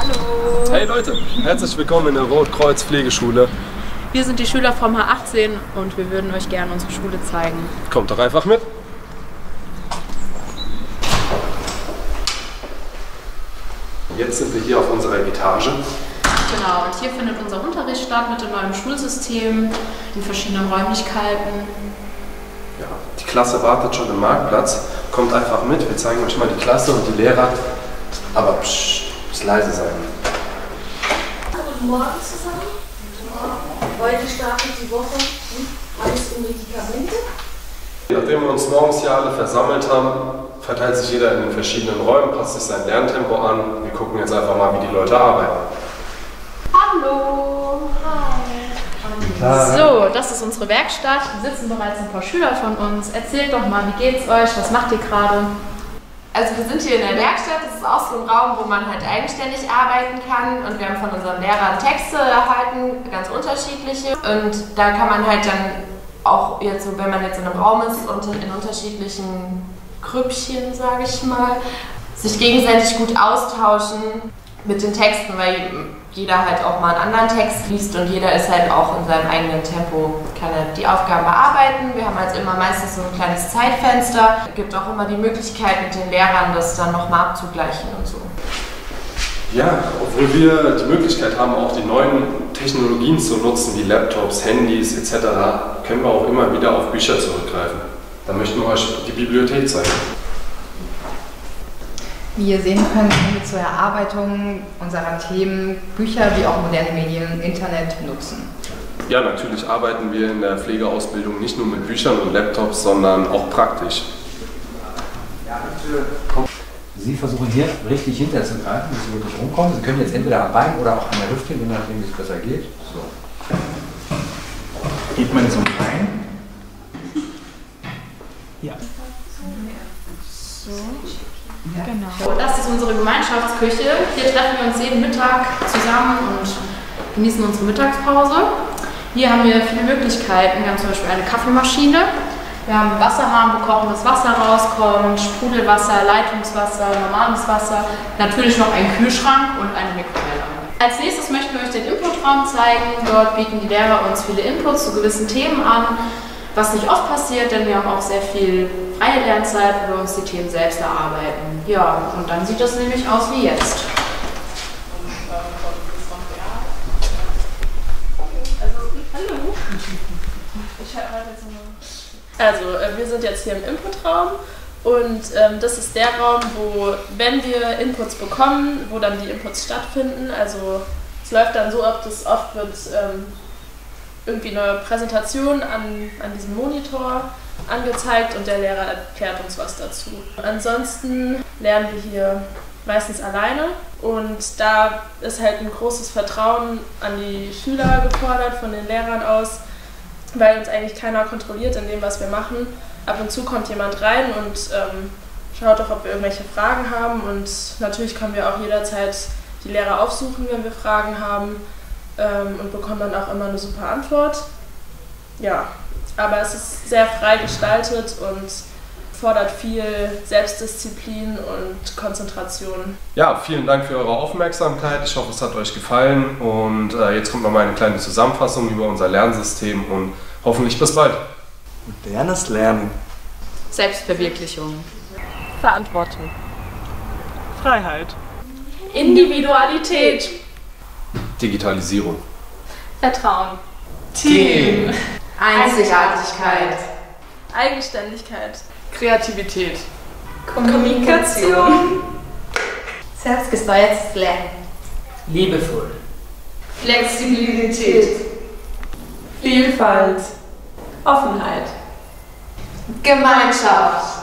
Hallo! Hey Leute, herzlich willkommen in der Rotkreuz-Pflegeschule. Wir sind die Schüler vom H18 und wir würden euch gerne unsere Schule zeigen. Kommt doch einfach mit! Jetzt sind wir hier auf unserer Etage. Genau, und hier findet unser Unterricht statt mit dem neuen Schulsystem, in verschiedenen Räumlichkeiten. Ja, die Klasse wartet schon im Marktplatz. Kommt einfach mit, wir zeigen euch mal die Klasse und die Lehrer. Aber psch, muss leise sein. Guten Morgen zusammen. Heute startet die Woche alles um Medikamente. Nachdem wir uns morgens hier alle versammelt haben, verteilt sich jeder in den verschiedenen Räumen, passt sich sein Lerntempo an. Wir gucken jetzt einfach mal, wie die Leute arbeiten. Hallo! Hi! So, das ist unsere Werkstatt. Hier sitzen bereits ein paar Schüler von uns. Erzählt doch mal, wie geht's euch? Was macht ihr gerade? Also wir sind hier in der Werkstatt, das ist auch so ein Raum, wo man halt eigenständig arbeiten kann, und wir haben von unseren Lehrern Texte erhalten, ganz unterschiedliche, und da kann man halt dann auch jetzt, wenn man jetzt in einem Raum ist und in unterschiedlichen Grüppchen, sage ich mal, sich gegenseitig gut austauschen mit den Texten, weil jeder halt auch mal einen anderen Text liest und jeder ist halt auch in seinem eigenen Tempo, kann er die Aufgaben bearbeiten. Wir haben halt immer meistens so ein kleines Zeitfenster. Es gibt auch immer die Möglichkeit mit den Lehrern, das dann nochmal abzugleichen und so. Ja, obwohl wir die Möglichkeit haben, auch die neuen Technologien zu nutzen, wie Laptops, Handys etc., können wir auch immer wieder auf Bücher zurückgreifen. Da möchten wir euch die Bibliothek zeigen. Wie ihr sehen könnt, sind wir zur Erarbeitung unserer Themen Bücher wie auch moderne Medien, Internet nutzen. Ja, natürlich arbeiten wir in der Pflegeausbildung nicht nur mit Büchern und Laptops, sondern auch praktisch. Sie versuchen hier richtig hinterzugreifen, dass Sie wirklich rumkommen. Sie können jetzt entweder am Bein oder auch an der Hüfte, je nachdem, wie es besser geht. So. Geht man zum Bein? Ja. So. Ja. Genau. Das ist unsere Gemeinschaftsküche. Hier treffen wir uns jeden Mittag zusammen und genießen unsere Mittagspause. Hier haben wir viele Möglichkeiten. Wir haben zum Beispiel eine Kaffeemaschine. Wir haben einen Wasserhahn, wo kochendes Wasser rauskommt, Sprudelwasser, Leitungswasser, normales Wasser. Natürlich noch einen Kühlschrank und eine Mikrowelle. Als nächstes möchten wir euch den Inputraum zeigen. Dort bieten die Lehrer uns viele Inputs zu gewissen Themen an. Was nicht oft passiert, denn wir haben auch sehr viel freie Lernzeit, wo wir uns die Themen selbst erarbeiten. Ja, und dann sieht das nämlich aus wie jetzt. Also, wir sind jetzt hier im Inputraum und das ist der Raum, wo, wenn wir Inputs bekommen, wo dann die Inputs stattfinden. Also, es läuft dann so ab, dass oft wird irgendwie eine Präsentation an diesem Monitor angezeigt und der Lehrer erklärt uns was dazu. Ansonsten lernen wir hier meistens alleine und da ist halt ein großes Vertrauen an die Schüler gefordert von den Lehrern aus, weil uns eigentlich keiner kontrolliert in dem, was wir machen. Ab und zu kommt jemand rein und schaut doch, ob wir irgendwelche Fragen haben, und natürlich können wir auch jederzeit die Lehrer aufsuchen, wenn wir Fragen haben. Und bekommt dann auch immer eine super Antwort. Ja, aber es ist sehr frei gestaltet und fordert viel Selbstdisziplin und Konzentration. Ja, vielen Dank für eure Aufmerksamkeit. Ich hoffe, es hat euch gefallen. Und jetzt kommt nochmal eine kleine Zusammenfassung über unser Lernsystem und hoffentlich bis bald. Modernes Lernen. Selbstverwirklichung. Verantwortung. Freiheit. Individualität. Digitalisierung. Vertrauen. Team. Einzigartigkeit. Eigenständigkeit. Kreativität. Kommunikation. Selbstgesteuertes Lernen. Liebevoll. Flexibilität. Vielfalt. Offenheit. Gemeinschaft.